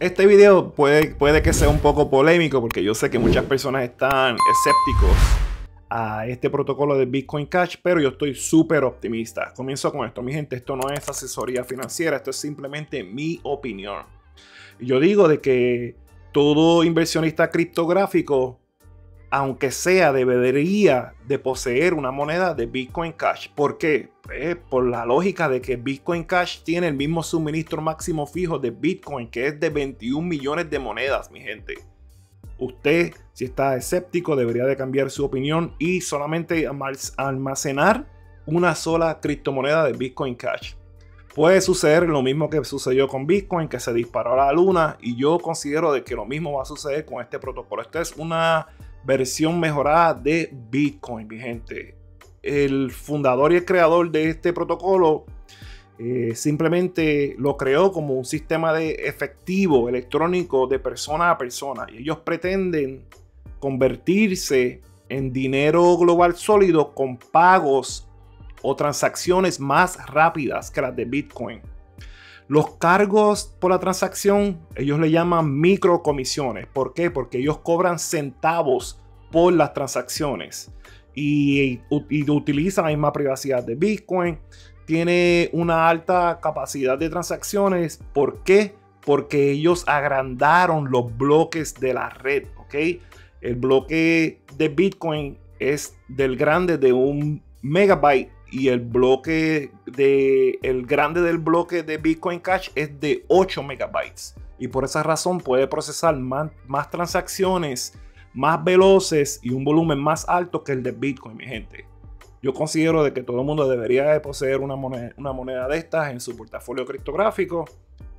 Este video puede que sea un poco polémico porque yo sé que muchas personas están escépticos a este protocolo de Bitcoin Cash, pero yo estoy súper optimista. Comienzo con esto, mi gente, esto no es asesoría financiera, esto es simplemente mi opinión. Yo digo de que todo inversionista criptográfico, aunque sea, debería de poseer una moneda de Bitcoin Cash. ¿Por qué? Pues por la lógica de que Bitcoin Cash tiene el mismo suministro máximo fijo de Bitcoin, que es de 21 millones de monedas, mi gente. Usted, si está escéptico, debería de cambiar su opinión y solamente almacenar una sola criptomoneda de Bitcoin Cash. Puede suceder lo mismo que sucedió con Bitcoin, que se disparó a la luna, y yo considero de que lo mismo va a suceder con este protocolo. Esta es una versión mejorada de Bitcoin, mi gente. El fundador y el creador de este protocolo simplemente lo creó como un sistema de efectivo electrónico de persona a persona. Y ellos pretenden convertirse en dinero global sólido con pagos o transacciones más rápidas que las de Bitcoin. Los cargos por la transacción, ellos le llaman microcomisiones. ¿Por qué? Porque ellos cobran centavos por las transacciones y utilizan la misma privacidad de Bitcoin. Tiene una alta capacidad de transacciones. ¿Por qué? Porque ellos agrandaron los bloques de la red, ¿ok? El bloque de Bitcoin es del grande de 1 megabyte. Y el grande del bloque de Bitcoin Cash es de 8 megabytes. Y por esa razón puede procesar más transacciones, más veloces y un volumen más alto que el de Bitcoin, mi gente. Yo considero de que todo el mundo debería de poseer una moneda de estas en su portafolio criptográfico.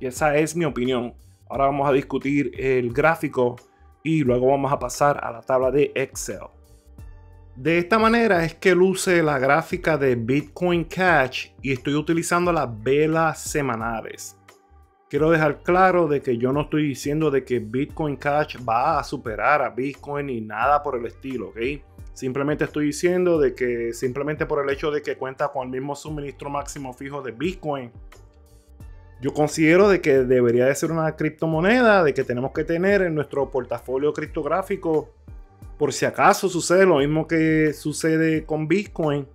Y esa es mi opinión. Ahora vamos a discutir el gráfico y luego vamos a pasar a la tabla de Excel. De esta manera es que luce la gráfica de Bitcoin Cash y estoy utilizando las velas semanales. Quiero dejar claro de que yo no estoy diciendo de que Bitcoin Cash va a superar a Bitcoin ni nada por el estilo, ¿ok? Simplemente estoy diciendo de que simplemente por el hecho de que cuenta con el mismo suministro máximo fijo de Bitcoin, yo considero de que debería de ser una criptomoneda, de que tenemos que tener en nuestro portafolio criptográfico. Por si acaso sucede lo mismo que sucede con Bitcoin,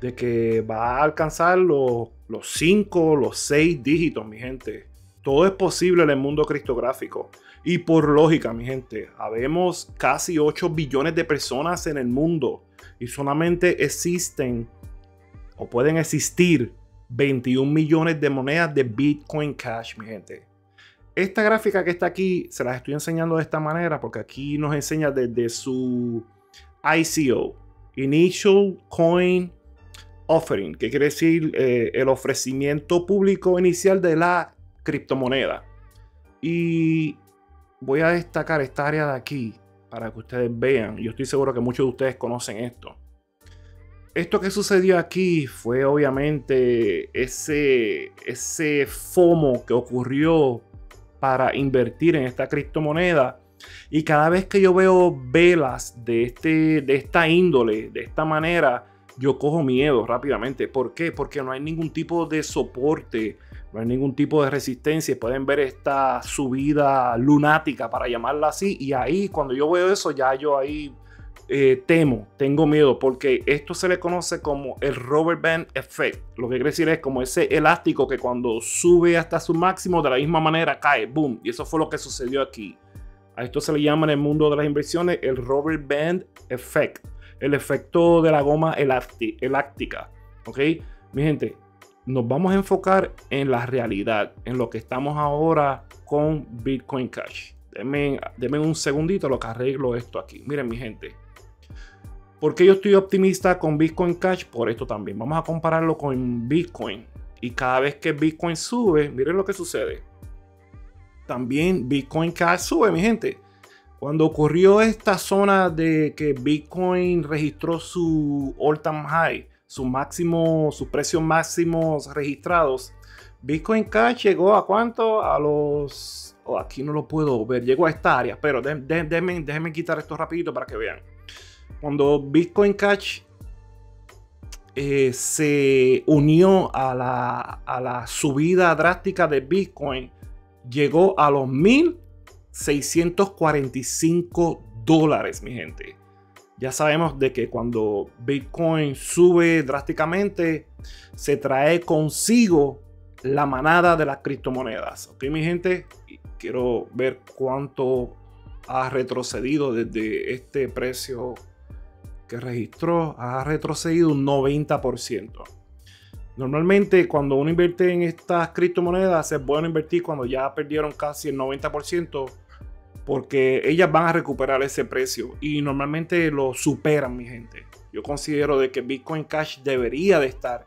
de que va a alcanzar los 5, los 6 dígitos, mi gente. Todo es posible en el mundo criptográfico. Y por lógica, mi gente, habemos casi 8 billones de personas en el mundo y solamente existen o pueden existir 21 millones de monedas de Bitcoin Cash, mi gente. Esta gráfica que está aquí, se las estoy enseñando de esta manera porque aquí nos enseña desde su ICO, Initial Coin Offering, que quiere decir el ofrecimiento público inicial de la criptomoneda. Y voy a destacar esta área de aquí para que ustedes vean. Yo estoy seguro que muchos de ustedes conocen esto. Esto que sucedió aquí fue obviamente ese FOMO que ocurrió para invertir en esta criptomoneda. Y cada vez que yo veo velas de esta índole, de esta manera, yo cojo miedo rápidamente. ¿Por qué? Porque no hay ningún tipo de soporte, no hay ningún tipo de resistencia. Pueden ver esta subida lunática, para llamarla así, y ahí cuando yo veo eso, ya yo ahí temo, tengo miedo, porque esto se le conoce como el rubber band effect. Lo que quiere decir es como ese elástico que cuando sube hasta su máximo, de la misma manera cae, boom, y eso fue lo que sucedió aquí. A esto se le llama en el mundo de las inversiones el rubber band effect, el efecto de la goma elástica, ¿ok? Mi gente, nos vamos a enfocar en la realidad, en lo que estamos ahora con Bitcoin Cash. Denme un segundito lo que arreglo esto aquí. Miren, mi gente, porque yo estoy optimista con Bitcoin Cash, por esto también. Vamos a compararlo con Bitcoin. Y cada vez que Bitcoin sube, miren lo que sucede. También Bitcoin Cash sube, mi gente. Cuando ocurrió esta zona de que Bitcoin registró su All Time High, sus precios máximos registrados, Bitcoin Cash llegó a ¿cuánto? A los... Oh, aquí no lo puedo ver. Llegó a esta área, pero déjenme quitar esto rapidito para que vean. Cuando Bitcoin Cash se unió a la subida drástica de Bitcoin, llegó a los $1,645, mi gente. Ya sabemos de que cuando Bitcoin sube drásticamente, se trae consigo la manada de las criptomonedas. Ok, mi gente, quiero ver cuánto ha retrocedido desde este precio que registró. Ha retrocedido un 90%. Normalmente cuando uno invierte en estas criptomonedas es bueno invertir cuando ya perdieron casi el 90%, porque ellas van a recuperar ese precio y normalmente lo superan, mi gente. Yo considero de que Bitcoin Cash debería de estar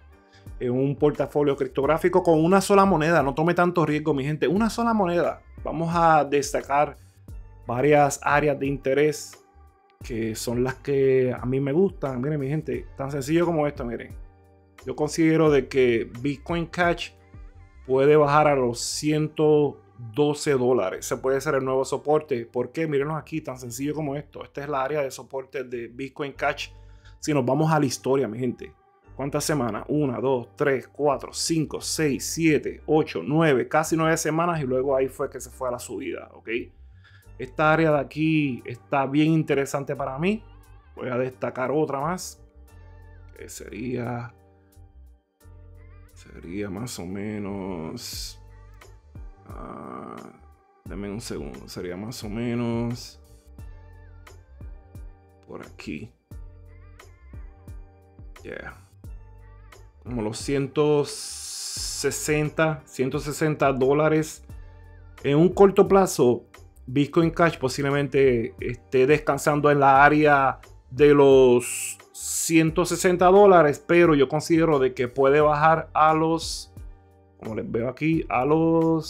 en un portafolio criptográfico con una sola moneda. No tome tanto riesgo, mi gente. Una sola moneda. Vamos a destacar varias áreas de interés que son las que a mí me gustan. Miren, mi gente, tan sencillo como esto, miren. Yo considero de que Bitcoin Cash puede bajar a los $112. Se puede ser el nuevo soporte. ¿Por qué? Mírenos aquí, tan sencillo como esto. Esta es la área de soporte de Bitcoin Cash. Si nos vamos a la historia, mi gente. ¿Cuántas semanas? 1, 2, 3, 4, 5, 6, 7, 8, 9. Casi 9 semanas y luego ahí fue que se fue a la subida. ¿Ok? Esta área de aquí está bien interesante para mí. Voy a destacar otra más. Que sería más o menos... denme un segundo. Sería más o menos por aquí. Como los $160 en un corto plazo. Bitcoin Cash posiblemente esté descansando en la área de los $160, pero yo considero de que puede bajar a los, como les veo aquí, a los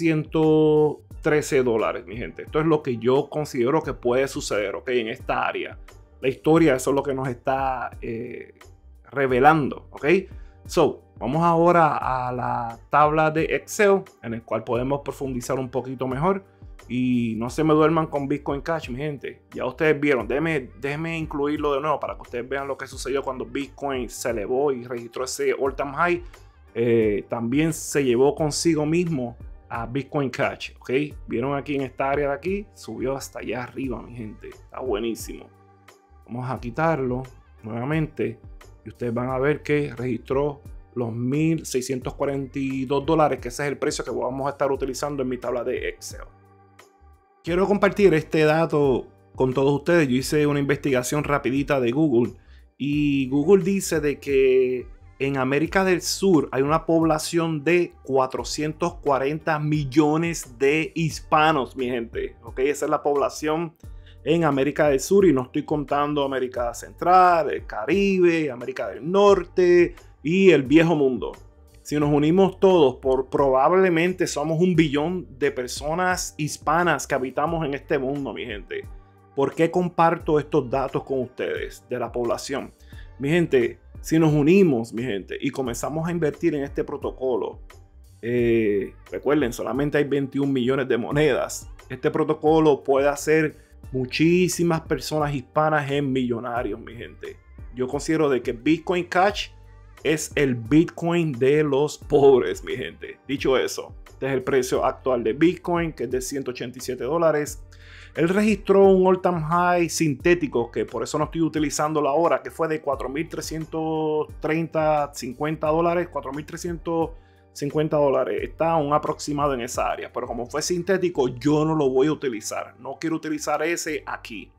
$113, mi gente. Esto es lo que yo considero que puede suceder, ok, en esta área. La historia, eso es lo que nos está revelando, ok. So, vamos ahora a la tabla de Excel, en el cual podemos profundizar un poquito mejor. Y no se me duerman con Bitcoin Cash, mi gente. Ya ustedes vieron. Déjenme incluirlo de nuevo para que ustedes vean lo que sucedió cuando Bitcoin se elevó y registró ese All Time High. También se llevó consigo mismo a Bitcoin Cash, ¿ok? Vieron aquí en esta área de aquí, subió hasta allá arriba, mi gente. Está buenísimo. Vamos a quitarlo nuevamente y ustedes van a ver que registró los $1,642, que ese es el precio que vamos a estar utilizando en mi tabla de Excel. Quiero compartir este dato con todos ustedes. Yo hice una investigación rapidita de Google y Google dice de que en América del Sur hay una población de 440 millones de hispanos, mi gente. Ok, esa es la población en América del Sur y no estoy contando América Central, el Caribe, América del Norte y el Viejo Mundo. Si nos unimos todos, probablemente somos 1 billón de personas hispanas que habitamos en este mundo, mi gente. ¿Por qué comparto estos datos con ustedes de la población? Mi gente, si nos unimos, mi gente, y comenzamos a invertir en este protocolo, recuerden, solamente hay 21 millones de monedas. Este protocolo puede hacer muchísimas personas hispanas en millonarios, mi gente. Yo considero de que Bitcoin Cash es el Bitcoin de los pobres, mi gente. Dicho eso, este es el precio actual de Bitcoin, que es de $187. Él registró un All Time High sintético, que por eso no estoy utilizando la hora, que fue de $4,350. Está un aproximado en esa área, pero como fue sintético, yo no lo voy a utilizar. No quiero utilizar ese aquí.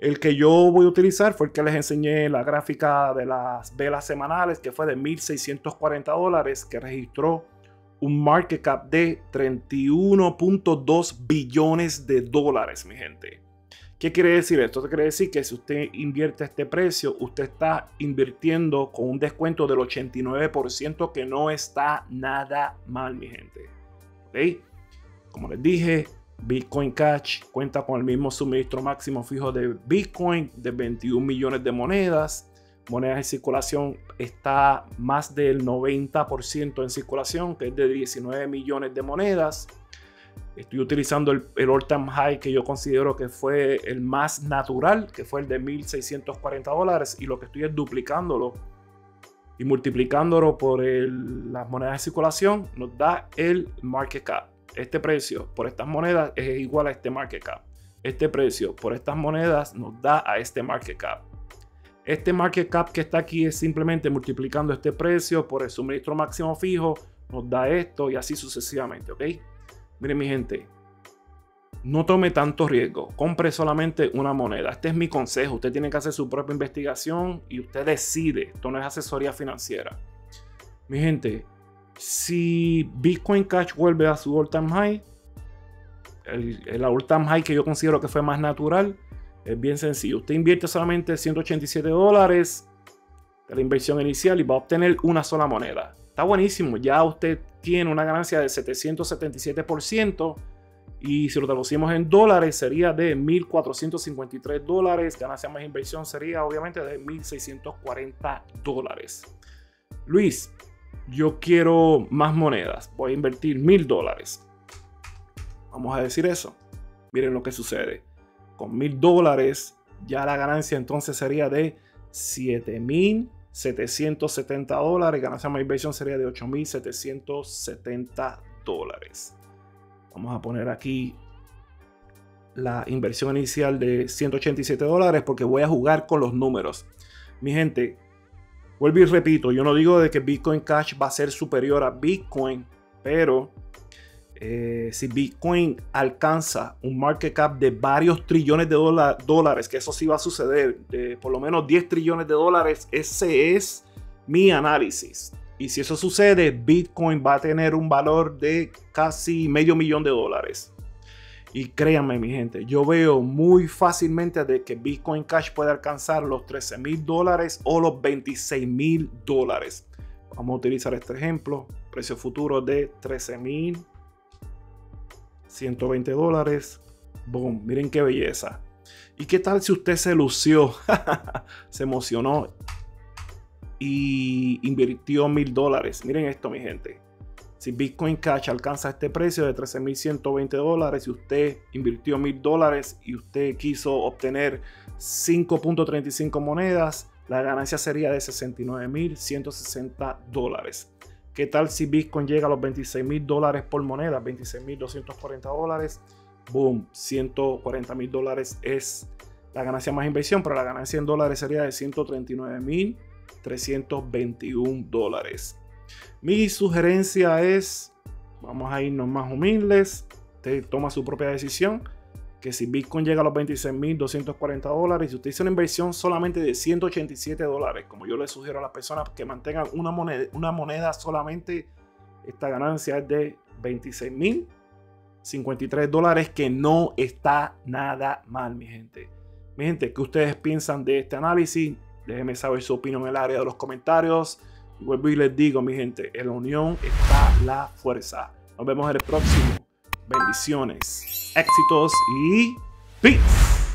El que yo voy a utilizar fue el que les enseñé, la gráfica de las velas semanales, que fue de $1,640, que registró un market cap de $31.2 billones, mi gente. ¿Qué quiere decir esto? Esto quiere decir que si usted invierte a este precio, usted está invirtiendo con un descuento del 89%, que no está nada mal, mi gente. ¿Okay? Como les dije, Bitcoin Cash cuenta con el mismo suministro máximo fijo de Bitcoin, de 21 millones de monedas. Monedas en circulación está más del 90% en circulación, que es de 19 millones de monedas. Estoy utilizando el All Time High, que yo considero que fue el más natural, que fue el de $1,640, y lo que estoy es duplicándolo y multiplicándolo por las monedas de circulación nos da el market cap. Este precio por estas monedas es igual a este market cap. Este precio por estas monedas nos da a este market cap. Este market cap que está aquí es simplemente multiplicando este precio por el suministro máximo fijo, nos da esto y así sucesivamente, ¿ok? Miren mi gente, no tome tanto riesgo, compre solamente una moneda. Este es mi consejo, usted tiene que hacer su propia investigación y usted decide, esto no es asesoría financiera. Mi gente, si Bitcoin Cash vuelve a su All Time High, el All Time High que yo considero que fue más natural, es bien sencillo. Usted invierte solamente $187, de la inversión inicial, y va a obtener una sola moneda. Está buenísimo, ya usted tiene una ganancia de 777%, y si lo traducimos en dólares sería de $1,453, ganancia más inversión sería obviamente de $1,640. Luis, yo quiero más monedas, voy a invertir $1,000. Vamos a decir eso. Miren lo que sucede. Con $1,000 ya la ganancia entonces sería de $7,770, ganancia más inversión sería de $8,770. Vamos a poner aquí la inversión inicial de $187 porque voy a jugar con los números. Mi gente, vuelvo y repito, yo no digo de que Bitcoin Cash va a ser superior a Bitcoin, pero si Bitcoin alcanza un market cap de varios trillones de dólares, que eso sí va a suceder, de por lo menos 10 trillones de dólares, ese es mi análisis. Y si eso sucede, Bitcoin va a tener un valor de casi $500,000. Y créanme mi gente, yo veo muy fácilmente de que Bitcoin Cash puede alcanzar los $13,000 o los $26,000. Vamos a utilizar este ejemplo, precio futuro de $13,120. Boom, miren qué belleza. ¿Y qué tal si usted se lució? Se emocionó y invirtió $1,000. Miren esto mi gente, si Bitcoin Cash alcanza este precio de $13,120 y usted invirtió $1,000 y usted quiso obtener 5.35 monedas, la ganancia sería de $69,160. ¿Qué tal si Bitcoin llega a los $26,000 por moneda? $26,240. Boom, $140,000 es la ganancia más inversión, pero la ganancia en dólares sería de $139,321. Mi sugerencia es, vamos a irnos más humildes, usted toma su propia decisión, que si Bitcoin llega a los $26,240 y usted hizo una inversión solamente de $187, como yo le sugiero a las personas que mantengan una moneda solamente, esta ganancia es de $26,053, que no está nada mal, mi gente. Mi gente, ¿qué ustedes piensan de este análisis? Déjenme saber su opinión en el área de los comentarios. Y vuelvo y les digo, mi gente, en la unión está la fuerza. Nos vemos en el próximo. Bendiciones, éxitos y peace.